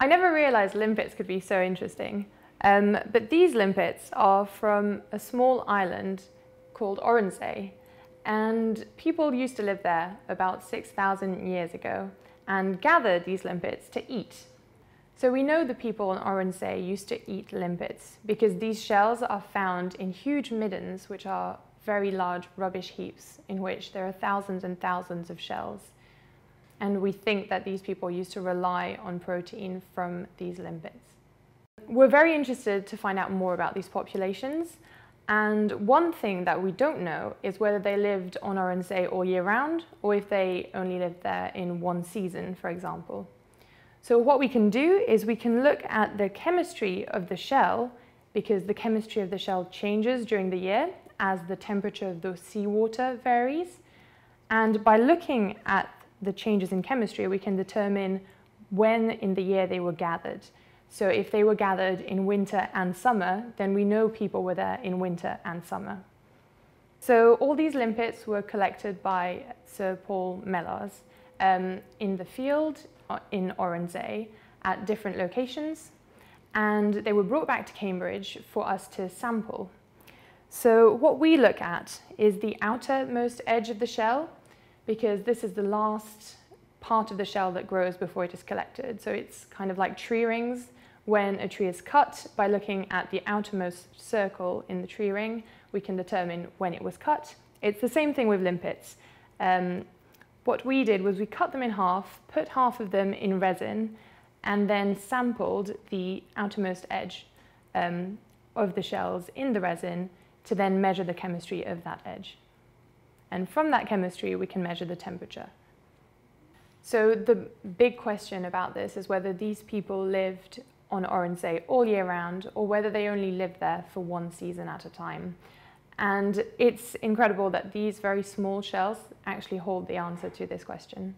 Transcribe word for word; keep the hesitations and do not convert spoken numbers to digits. I never realised limpets could be so interesting, um, but these limpets are from a small island called Oronsay, and people used to live there about six thousand years ago and gather these limpets to eat. So we know the people on Oronsay used to eat limpets because these shells are found in huge middens, which are very large rubbish heaps in which there are thousands and thousands of shells. And we think that these people used to rely on protein from these limpets. We're very interested to find out more about these populations. And one thing that we don't know is whether they lived on Oronsay all year round, or if they only lived there in one season, for example. So what we can do is we can look at the chemistry of the shell, because the chemistry of the shell changes during the year as the temperature of the seawater varies. And by looking at the changes in chemistry, we can determine when in the year they were gathered. So if they were gathered in winter and summer, then we know people were there in winter and summer. So all these limpets were collected by Sir Paul Mellars um, in the field in Oronsay at different locations, and they were brought back to Cambridge for us to sample. So what we look at is the outermost edge of the shell, because this is the last part of the shell that grows before it is collected. So it's kind of like tree rings. When a tree is cut, by looking at the outermost circle in the tree ring, we can determine when it was cut. It's the same thing with limpets. Um, what we did was we cut them in half, put half of them in resin, and then sampled the outermost edge um, of the shells in the resin to then measure the chemistry of that edge. And from that chemistry, we can measure the temperature. So the big question about this is whether these people lived on Oronsay all year round, or whether they only lived there for one season at a time. And it's incredible that these very small shells actually hold the answer to this question.